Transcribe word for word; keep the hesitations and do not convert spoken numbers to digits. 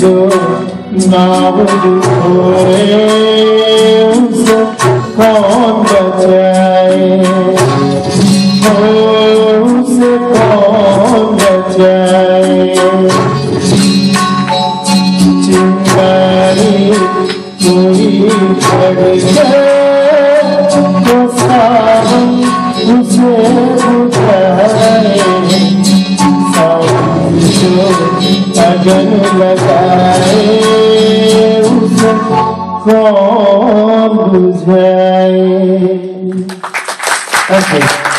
जो नाव दुखोरे उस upon the child, rose upon the child. Cintai muliakan kesan usai. Okay.